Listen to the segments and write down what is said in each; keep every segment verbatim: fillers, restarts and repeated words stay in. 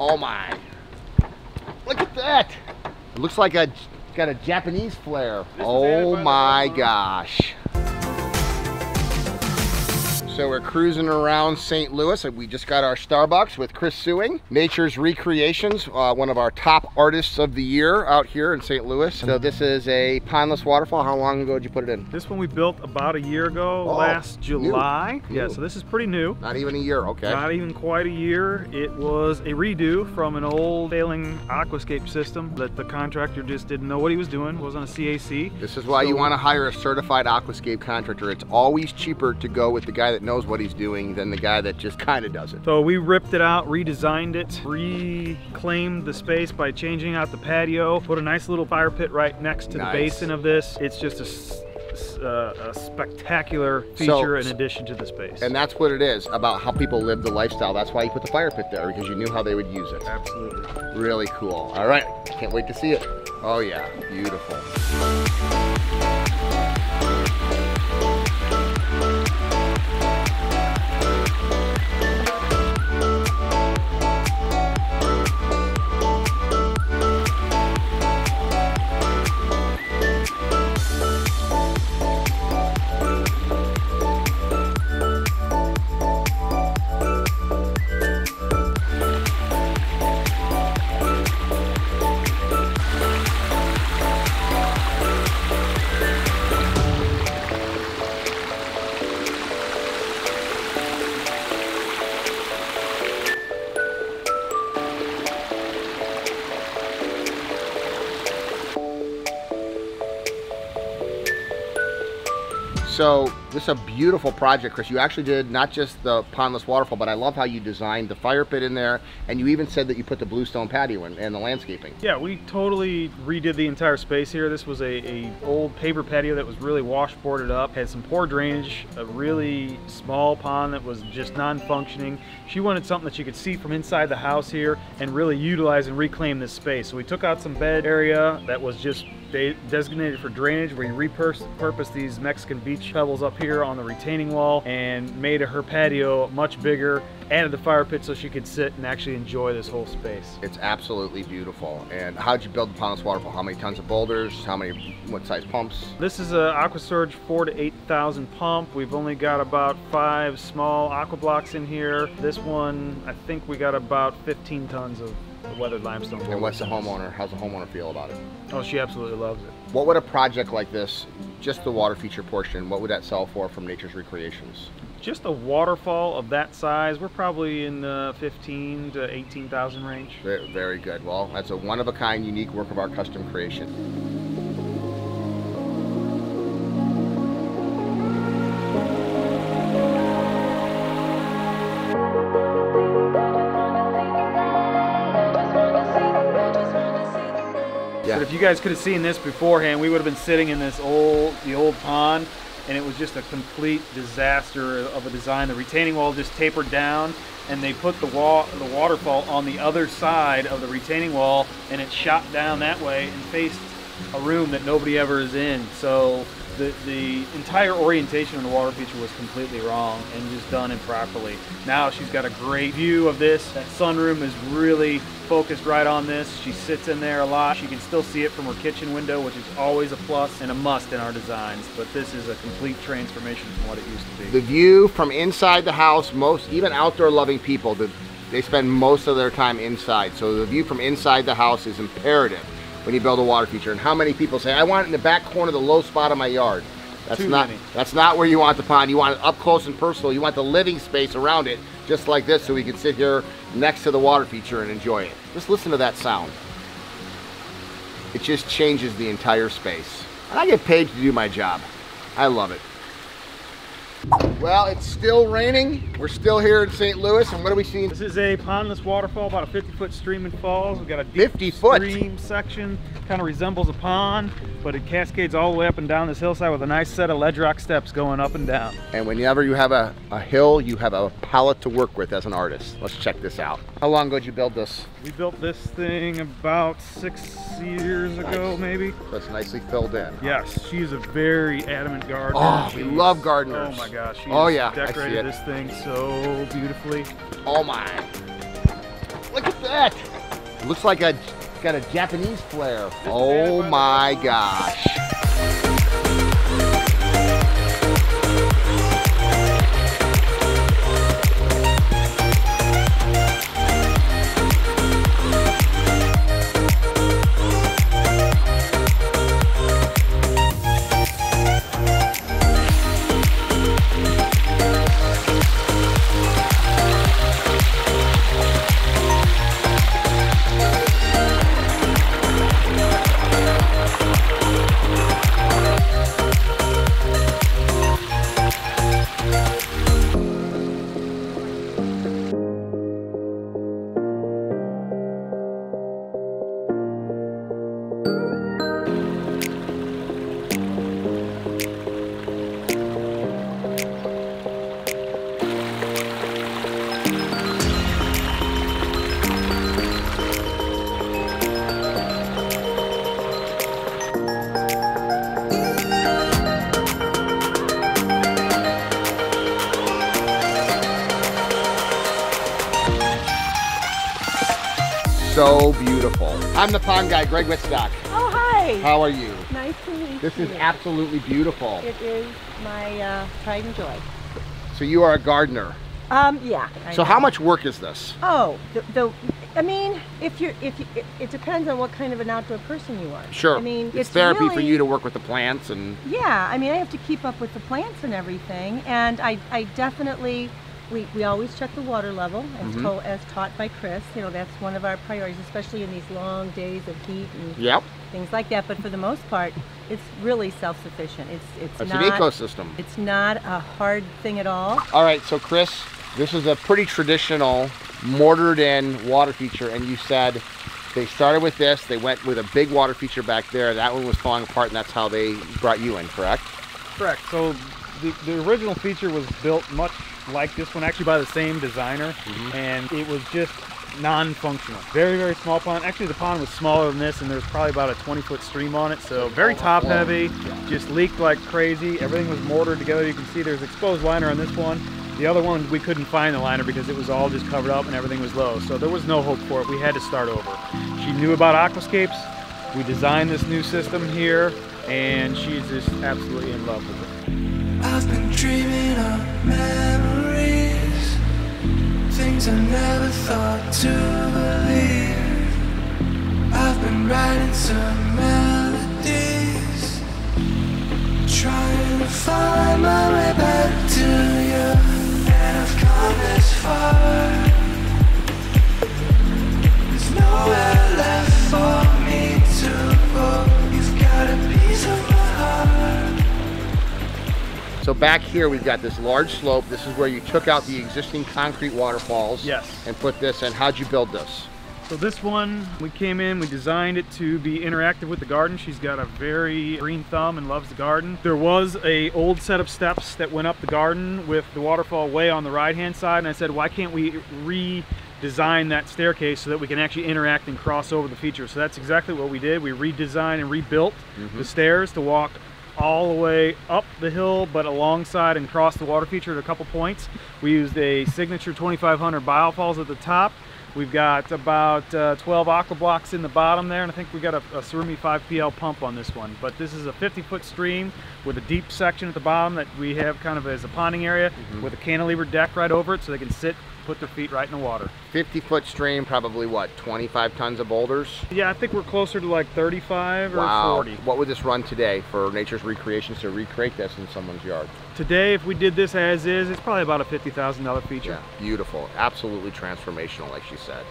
Oh my, look at that. It looks like I got a Japanese flair. Oh my gosh. So we're cruising around Saint Louis. We just got our Starbucks with Chris Siewing, Nature's Recreations, uh, one of our top artists of the year out here in Saint Louis. So this is a pondless waterfall. How long ago did you put it in? This one we built about a year ago, oh, last July. New. Yeah, so this is pretty new. Not even a year, okay. Not even quite a year. It was a redo from an old failing aquascape system that the contractor just didn't know what he was doing. It wasn't a C A C. This is why so, you want to hire a certified aquascape contractor. It's always cheaper to go with the guy that knows what he's doing than the guy that just kind of does it. So we ripped it out, redesigned it, reclaimed the space by changing out the patio, put a nice little fire pit right next to nice. the basin of this. It's just a Uh, a spectacular feature so, in addition to the space. And that's what it is about, how people live the lifestyle. That's why you put the fire pit there, because you knew how they would use it. Absolutely. Really cool. All right, can't wait to see it. Oh yeah, beautiful. So this is a beautiful project, Chris. You actually did not just the pondless waterfall, but I love how you designed the fire pit in there, and you even said that you put the bluestone patio in and the landscaping. Yeah, we totally redid the entire space here. This was a, a old paper patio that was really washboarded up, had some poor drainage, a really small pond that was just non-functioning. She wanted something that you could see from inside the house here and really utilize and reclaim this space. So we took out some bed area that was just They designated for drainage, where you repurposed these Mexican beach pebbles up here on the retaining wall and made her patio much bigger, added the fire pit so she could sit and actually enjoy this whole space. It's absolutely beautiful. And how'd you build the pondless waterfall? How many tons of boulders? How many, what size pumps? This is a Aqua Surge four to eight thousand pump. We've only got about five small aqua blocks in here. This one, I think we got about fifteen tons of weathered limestone. And what's the homeowner? How's the homeowner feel about it? Oh, she absolutely loves it. What would a project like this, just the water feature portion, what would that sell for from Nature's Recreations? Just a waterfall of that size, we're probably in the fifteen to eighteen thousand range. Very, very good. Well, that's a one-of-a-kind, unique work of our custom creation. But if you guys could have seen this beforehand, we would have been sitting in this old, the old pond, and it was just a complete disaster of a design. The retaining wall just tapered down, and they put the wall, the waterfall on the other side of the retaining wall, and it shot down that way and faced a room that nobody ever is in. So the, the entire orientation of the water feature was completely wrong and just done improperly. Now she's got a great view of this. That sunroom is really focused right on this. She sits in there a lot. She can still see it from her kitchen window, which is always a plus and a must in our designs, but this is a complete transformation from what it used to be. The view from inside the house, most, even outdoor loving people, they spend most of their time inside. So the view from inside the house is imperative when you build a water feature. And how many people say, I want it in the back corner, the low spot of my yard. That's not, that's not where you want the pond. You want it up close and personal. You want the living space around it, just like this, so we can sit here next to the water feature and enjoy it. Just listen to that sound. It just changes the entire space. And I get paid to do my job. I love it. Well, it's still raining. We're still here in Saint Louis, and what are we seeing? This is a pondless waterfall, about a fifty-foot stream and falls. We've got a deep fifty foot stream section, kind of resembles a pond, but it cascades all the way up and down this hillside with a nice set of ledge rock steps going up and down. And whenever you have a, a hill, you have a palette to work with as an artist. Let's check this out. How long ago did you build this? We built this thing about six years nice. ago, maybe. So it's nicely filled in. Yes, she's a very adamant gardener. Oh, we love gardeners. Oh my gosh. She's oh yeah, decorated this thing so beautifully. Oh my. Look at that. that? Looks like a got a Japanese flair. Oh my gosh. So beautiful. I'm the Pond Guy, Greg Wittstock. Oh, hi. How are you? Nice to meet you. This is absolutely beautiful. It is my uh, pride and joy. So you are a gardener. Um, yeah. So how much work is this? Oh, the, the I mean, if you're, if you, it, it depends on what kind of an outdoor person you are. Sure. I mean, it's, it's therapy really, for you to work with the plants and. Yeah, I mean, I have to keep up with the plants and everything, and I, I definitely. We, we always check the water level, as, mm-hmm. to, as taught by Chris. You know, that's one of our priorities, especially in these long days of heat and yep. things like that. But for the most part, it's really self-sufficient. It's it's, it's not, an ecosystem. It's not a hard thing at all. All right, so Chris, this is a pretty traditional mortared-in water feature, and you said they started with this. They went with a big water feature back there. That one was falling apart, and that's how they brought you in, correct? Correct. So the, the original feature was built much like this one, actually by the same designer, mm-hmm. and it was just non-functional. Very, very small pond. Actually, the pond was smaller than this, and there's probably about a twenty-foot stream on it, so very top-heavy, just leaked like crazy. Everything was mortared together. You can see there's exposed liner on this one. The other one, we couldn't find the liner because it was all just covered up and everything was low, so there was no hope for it. We had to start over. She knew about aquascapes. We designed this new system here, and she's just absolutely in love with it. I've been dreaming of memories. Things I never thought to believe. I've been writing some melodies, trying to find my way back to you. And I've come this far. There's nowhere left for me to go. You've got a piece of my heart. So back here we've got this large slope. This is where you took out the existing concrete waterfalls. Yes. And put this in. How'd you build this? So this one, we came in, we designed it to be interactive with the garden. She's got a very green thumb and loves the garden. There was an old set of steps that went up the garden with the waterfall way on the right-hand side, and I said, why can't we redesign that staircase so that we can actually interact and cross over the feature? So that's exactly what we did. We redesigned and rebuilt mm-hmm. the stairs to walk all the way up the hill, but alongside and across the water feature at a couple points. We used a signature twenty-five hundred Bio Falls at the top. We've got about uh, twelve aqua blocks in the bottom there, and I think we got a, a Surumi five P L pump on this one. But this is a fifty-foot stream with a deep section at the bottom that we have kind of as a ponding area mm-hmm. with a cantilever deck right over it so they can sit, put their feet right in the water. fifty-foot stream, probably what, twenty-five tons of boulders? Yeah, I think we're closer to like thirty-five or wow. forty. What would this run today for Nature's Recreations to recreate this in someone's yard? Today, if we did this as is, it's probably about a fifty thousand dollar feature. Yeah, beautiful, absolutely transformational, like she said.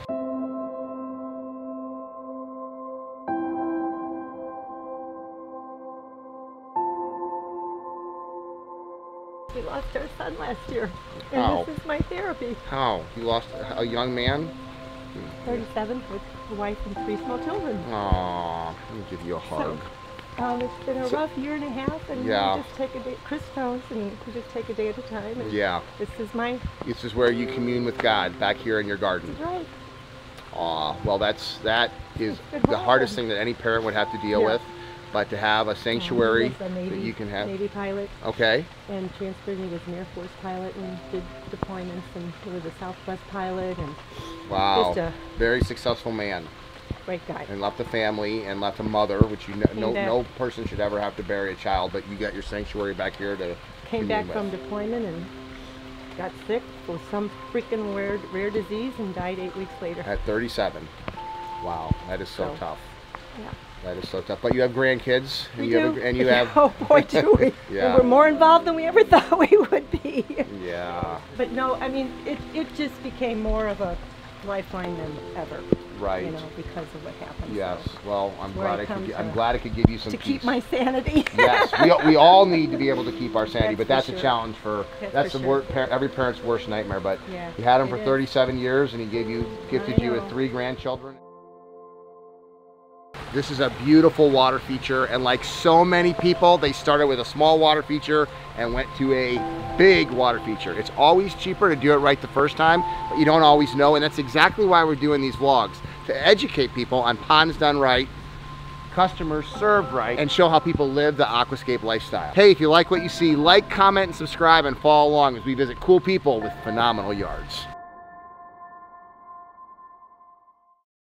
We lost our son last year, and oh. this is my therapy. How? You lost a young man? thirty-seven with a wife and three small children. Aww, let me give you a hug. So, um, it's been a so, rough year and a half, and yeah. we just take a day, Chris knows, and we just take a day at a time. And yeah. This is my... This is where you commune with God, back here in your garden. That's right. Aw, well that's, that is the hardest thing that any parent would have to deal yeah. with. but to have a sanctuary um, yes, a Navy, that you can have. Navy pilot. Okay. And transferred me with an Air Force pilot and did deployments and was a Southwest pilot. And wow. Just a very successful man. Great guy. And left a family and left a mother, which you know, no, no person should ever have to bury a child, but you got your sanctuary back here to. Came back with. From deployment and got sick with some freaking weird, rare disease and died eight weeks later. At thirty-seven. Wow, that is so, so tough. Yeah. That is so tough. But you have grandkids, and we you do. have, and you have. Oh boy, do we! Yeah. And we're more involved than we ever thought we would be. Yeah. But no, I mean, it it just became more of a lifeline than ever. Right. You know, because of what happened. Yes. So well, I'm glad I could. I'm glad I could give you some. To peace. Keep my sanity. Yes. We we all need to be able to keep our sanity, that's but that's sure. a challenge for. That's, that's for the sure. par every parent's worst nightmare. But yeah, you had him for is. thirty-seven years, and he gave you gifted you with three grandchildren. This is a beautiful water feature, and like so many people, they started with a small water feature and went to a big water feature. It's always cheaper to do it right the first time, but you don't always know, and that's exactly why we're doing these vlogs, to educate people on ponds done right, customers served right, and show how people live the aquascape lifestyle. Hey, if you like what you see, like, comment, and subscribe, and follow along as we visit cool people with phenomenal yards.